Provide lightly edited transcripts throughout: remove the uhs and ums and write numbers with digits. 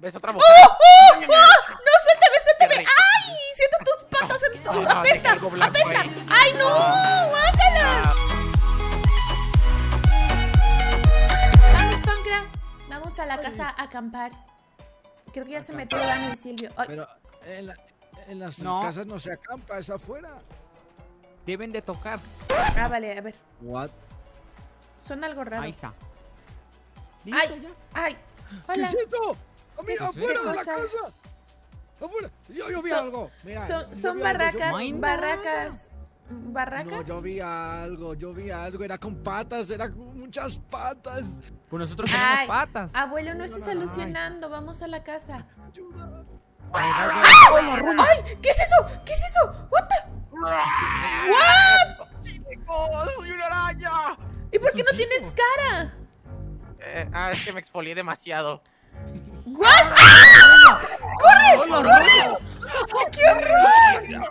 ¿Ves otra boca? ¡Oh! ¡No! ¡Suéltame, suéltame! ¡Ay! Siento tus patas en tu... ¡Apesta! ¡Apesta! ¡Ay, no! ¡Guácala! Vamos, Pancra. Vamos a la casa a acampar. Creo que ya se metió Dani y Silvio. Ay. Pero en las casas no se acampa, es afuera. Deben de tocar. Ah, vale, a ver. What? Son algo raro. Ahí está. ¿Listo ya? ¡Ay! Hola. ¿Qué es esto? Oh, mira, afuera de la casa. Afuera. Yo vi algo. Mira, son barracas. Barracas. ¿Barracas? No, yo vi algo. Era con patas, era con muchas patas. Pues nosotros tenemos patas. Abuelo, no estés alucinando. Vamos a la casa. Ayuda. ¡Ay! ¿Qué es eso? ¿Qué es eso? ¿What the? ¿What? ¡Chicos! ¡Soy una araña! ¿Y por qué no tienes cara? Es que me exfolié demasiado. ¿What? ¡Ah! ¡Corre! ¡Corre! ¡Qué horror!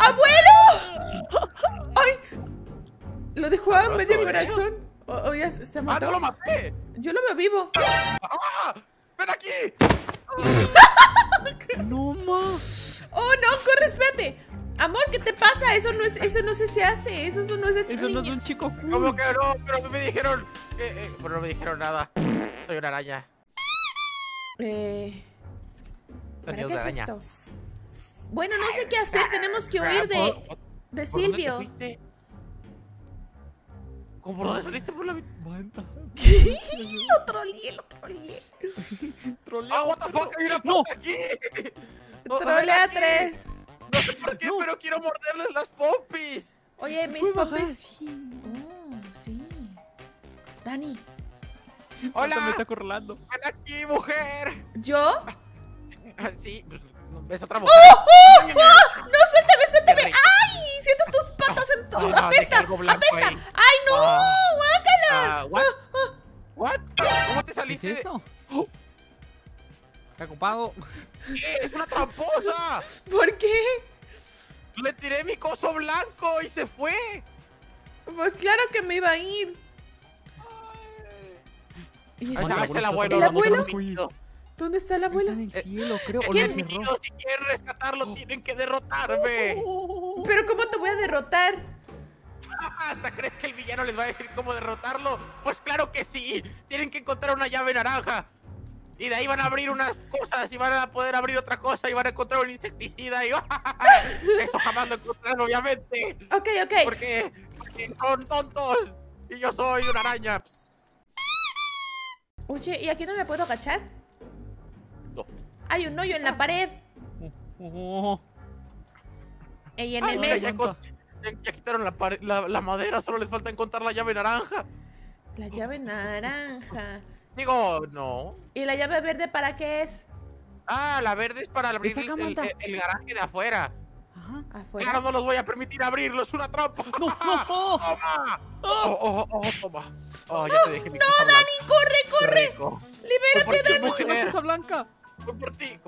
¡Abuelo! ¡Ay! Lo dejó a medio corazón. Oh, ya está matado. ¡Ah, no lo maté! Yo lo veo vivo. ¡Ah! ¡Ven aquí! ¡No más! ¡Oh, no! ¡Corre, espérate! Amor, ¿qué te pasa? Eso no se hace. Eso no es un chico cool. ¿Cómo que no? Pero me dijeron. Pero no me dijeron nada. Soy una araña. ¿Para qué es esto? Bueno, no sé qué hacer. Tenemos que huir de Silvio. ¿Cómo lo saliste por la ventana? ¿Qué? Lo troleé. ¡Ah, what the fuck! ¡Hay una puta aquí! Trolea 3. No sé por qué, pero quiero morderles las pompis. Oye, mis pompis. Oh, sí. Dani. Hola. Me está acorralando. Ven aquí, mujer. ¿Yo? Sí, pues ves otra mujer. ¡Oh! ¡No! ¡Suéltame! ¡Ay! Siento tus patas en tu... ¡Apesta! ¡Apesta! ¡Ay, no! ¡Guácala! ¿What? ¿Cómo te saliste? ¿Qué es eso? Está ocupado. ¡Es una tramposa! ¿Por qué? Le tiré mi coso blanco y se fue. Pues claro que me iba a ir. ¿El abuelo? ¿Dónde está el abuelo? Está en el cielo, creo. Si quieren rescatarlo, tienen que derrotarme. ¿Pero cómo te voy a derrotar? ¿Hasta crees que el villano les va a decir cómo derrotarlo? Pues claro que sí. Tienen que encontrar una llave naranja. Y de ahí van a abrir unas cosas y van a poder abrir otra cosa y van a encontrar un insecticida y eso jamás lo encontrarán, obviamente. Ok. Porque son tontos y yo soy una araña. Oye, ¿y aquí no me puedo agachar? No. Hay un hoyo en la pared. Y en el mes. Ya quitaron la madera, solo les falta encontrar la llave naranja. La llave naranja. Digo, no. ¿Y la llave verde para qué es? Ah, la verde es para abrir el garaje de afuera. Ajá, afuera. Claro, no los voy a permitir abrirlos, una trampa. No. Toma. Toma. Oh, ya te dejé mi cosa blanca. Dani, corre. Libérate, Dani. ¿Por qué la cosa blanca? Voy por ti.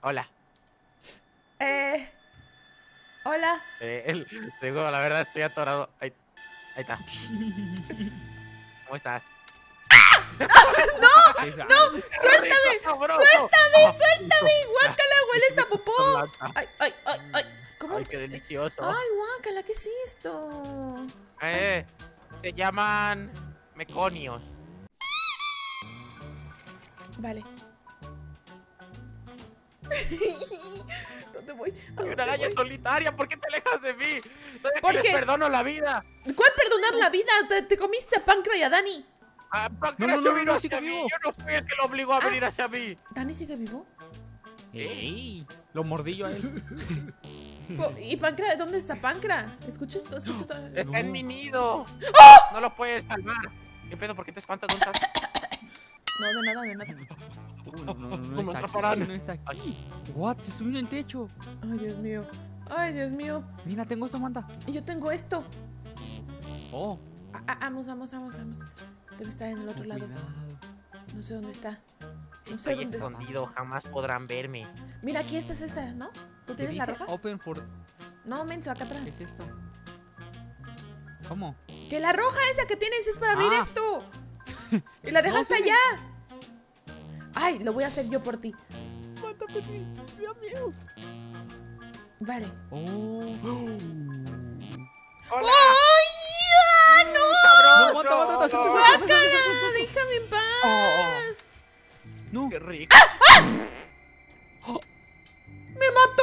Hola. Hola. Digo, la verdad estoy atorado. Ahí está. ¿Cómo estás? ¡Ah! ¡No! ¡Suéltame! ¡Guácala, hueles a popó! ¡Ay! ¿Cómo? ¡Ay, qué delicioso! ¡Ay, guácala! ¿Qué es esto? Se llaman meconios. Vale. ¿Dónde voy? Soy una araña solitaria, ¿por qué te alejas de mí? Porque les perdono la vida. ¿Cuál perdonar la vida? Te comiste a Pancra y a Dani. Ah, Pancra vino hacia mí, yo no fui el que lo obligó a venir hacia mí. ¿Dani sigue vivo? Sí, lo mordí yo a él. ¿Y Pancra? ¿Dónde está Pancra? Escucho está en mi nido. ¡Oh! No lo puedes salvar. ¿Qué pedo? ¿Por qué te espantas? ¿Dónde estás? No. No está aquí. What? Se subió en el techo. Ay, Dios mío. Mira, tengo esto, Manta. Y yo tengo esto. Oh. Vamos. Debe estar en el otro lado. No sé dónde está. Estoy escondido. Jamás podrán verme. Mira, aquí esta es esa, ¿no? ¿Tú tienes la roja? Open for... No, menso, acá atrás. ¿Qué es esto? ¿Cómo? Que la roja esa que tienes es para abrir esto. ¡Y la dejaste allá! ¡Ay! Lo voy a hacer yo por ti. ¡Mátame, me da miedo! Vale. ¡Hola! ¡Ay, ya! ¡No! ¡No, mata! ¡Sácala! ¡Déjame en paz! ¡No! ¡Qué rico! ¡Ah! ¡Me mató!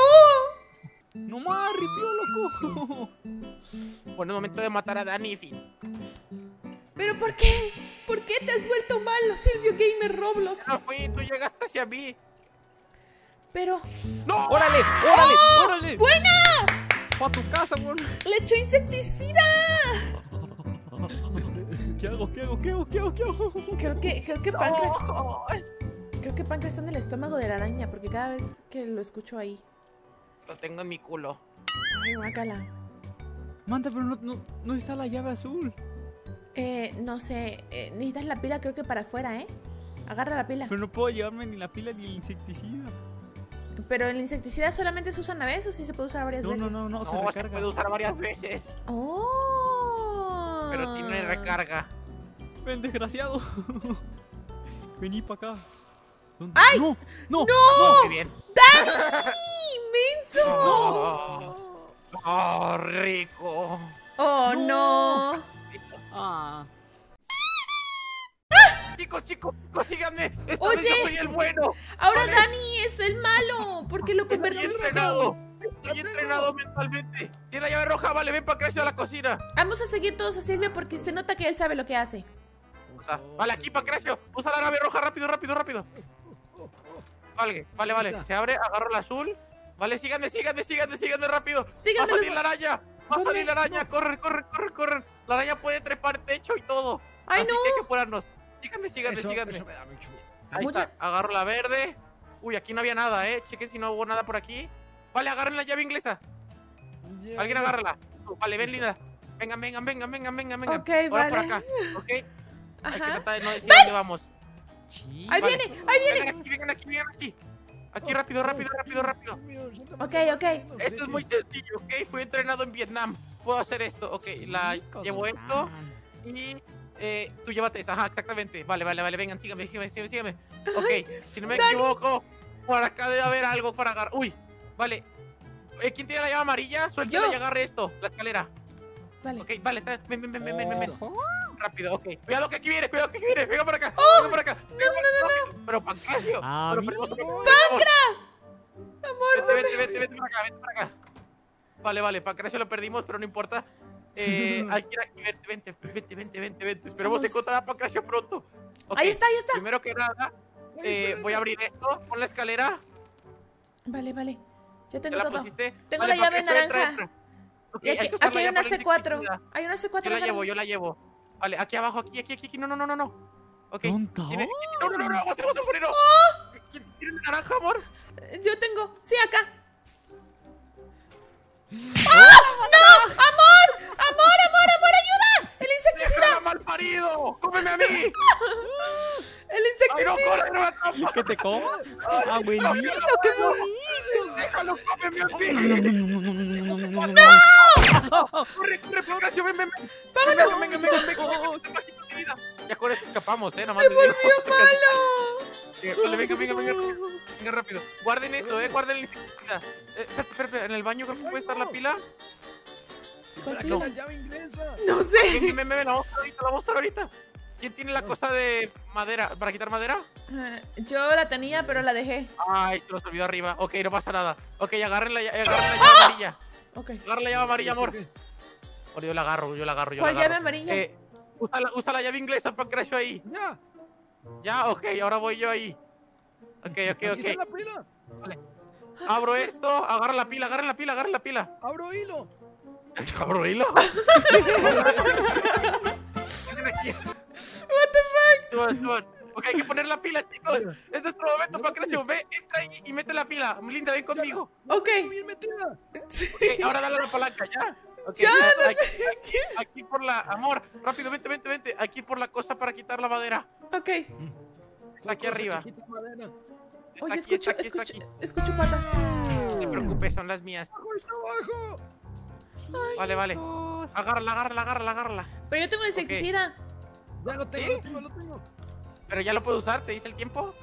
¡No más, ripio, loco! Bueno, momento de matar a Dani, fin. ¿Pero por qué? ¿Por qué te has vuelto malo, SilvioGamer Roblox? No fui, tú llegaste hacia mí. Pero... ¡No! ¡Órale! ¡Órale! ¡Oh! ¡Órale! ¡Buena! ¡Pa' tu casa, bol! ¡Le echó insecticida! ¿Qué hago? ¿Qué hago? ¿Qué hago? ¿Qué hago? ¿Qué hago? Creo que Pancras... Creo que Pancras está en el estómago de la araña, porque cada vez que lo escucho ahí... Lo tengo en mi culo. Ay, guácala. Manta, pero no está la llave azul. No sé. Necesitas la pila, creo que para afuera, ¿eh? Agarra la pila. Pero no puedo llevarme ni la pila ni el insecticida. ¿Pero el insecticida solamente se usa una vez o sí se puede usar varias veces? No, se recarga. Se puede usar varias veces. ¡Oh! Pero tiene recarga. Ven, desgraciado. Vení para acá. ¿Dónde? ¡Ay! ¡No! ¡No! ¡No! ¡Dani! ¡Menso! ¡No! ¡Oh, rico! ¡Oh, no! ¡Ah! Chicos, síganme. Esta vez yo soy el bueno. Ahora ¿vale? Dani es el malo, porque lo convertimos. Estoy entrenado mentalmente. Tiene la llave roja, vale, ven para acá hacia la cocina. Vamos a seguir todos a Silvia porque se nota que él sabe lo que hace. Vale, aquí Pancracio, usa la llave roja, rápido. Vale, se abre, agarro la azul. Vale, síganme rápido. Va a salir la araña, corre. La araña puede trepar techo y todo. Ay, así no. Que hay que apurarnos. Síganme. Eso me da mucho miedo. Ahí está, agarro la verde. Uy, aquí no había nada, chequen si no hubo nada por aquí. Vale, agarren la llave inglesa. Yeah. Alguien agárrala. Vale, ven, linda. Vengan. Okay, ahora vale. Por acá, ¿ok? Ajá. Hay que tratar de no decir dónde vamos. Sí, ahí vale. Viene. Vengan aquí. Aquí, rápido. Ok. Esto es muy sencillo, ¿ok? Fui entrenado en Vietnam. Puedo hacer esto, ok. La llevo esto y... tú llévate esa, ajá, exactamente. Vale, vengan, síganme. Ok, si no me equivoco, por acá debe haber algo para agarrar. Uy, vale. ¿Quién tiene la llave amarilla? Suéltala y agarre esto, la escalera. Vale. Ok, vale, ven. Rápido, ok. Cuidado que aquí viene, venga por acá. No. Pero Pancracio. ¡Pancra! Amor, vete para acá. Vale, Pancracio lo perdimos, pero no importa. Hay que ir aquí, vente. Esperemos encontrar a Pancracio pronto. Okay. Ahí está. Primero que nada, voy a abrir esto. Pon la escalera. Vale. Ya tengo todo. Tengo la llave naranja. Entra. Okay, aquí hay una C4. Yo la llevo. Vale, aquí abajo, aquí. No. Okay. No. Vamos a ponerlo. ¿Quieres naranja, amor? Yo tengo. Sí, acá. ¡Ah! ¡No! ¡Amor! ¡Ayuda! ¡El insecticida! ¡Déjala, mal parido! ¡Cómeme a mí! ¡El insecticida! ¡Ay, no, corre! ¿Qué te como? ¡Ah, buenito! ¡Qué bonito! ¡Déjalo, cómeme a mí! ¡No! ¡Corre, Pancracio! ¡Ven! ¡Vámonos! ¡Venga! Ya con esto escapamos, nomás. ¡Se volvió malo! Venga, rápido. Guarden eso, guarden el insecticida. Espera, en el baño creo que puede estar la pila. ¿La llave inglesa? No sé. Me la vamos a usar ahorita. ¿Quién tiene la cosa de madera? ¿Para quitar madera? Yo la tenía, pero la dejé. Ay, se nos olvidó arriba. Ok, no pasa nada. Ok, agarren la llave amarilla. Okay. Agarren la llave amarilla, amor. Ahora yo la agarro. ¿Cuál llave amarilla? Usa la llave inglesa para Pancracio ahí. Ya, ok, ahora voy yo ahí. Ok. ¿Aquí está la pila? Vale. Abro esto, agarra la pila. ¿Abro hilo? What the fuck? Come on. Ok, hay que poner la pila, chicos. Este es nuestro momento, Pancracio. Ve, entra y mete la pila. Linda, ven conmigo. Ok. Okay, ahora dale la palanca, ya. Okay, ya, aquí por la... Amor, rápido, vente. Aquí por la cosa para quitar la madera. Ok. Está aquí arriba. Oye, escucho patas. No te preocupes, son las mías. ¡Abajo! Vale. Agárrala. Pero yo tengo el insecticida. Ya lo tengo, ¿sí? lo tengo. Pero ya lo puedo usar, ¿te dice el tiempo?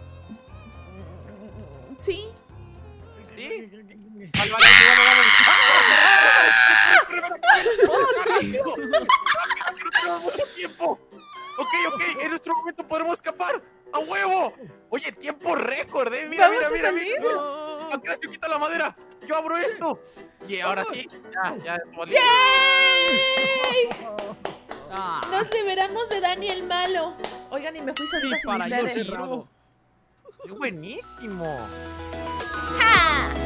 Sí. ¿Sí? Vale, tiempo. Ok, en nuestro momento podremos escapar. ¡A huevo! Oye, tiempo récord, ¿eh? Mira, mira. Acá se quita la madera. Yo abro esto. Y ahora sí. ¡Yay! Nos liberamos de Dani el malo. Oigan, y me fui solita sin mis redes. ¡Qué buenísimo! ¡Ja!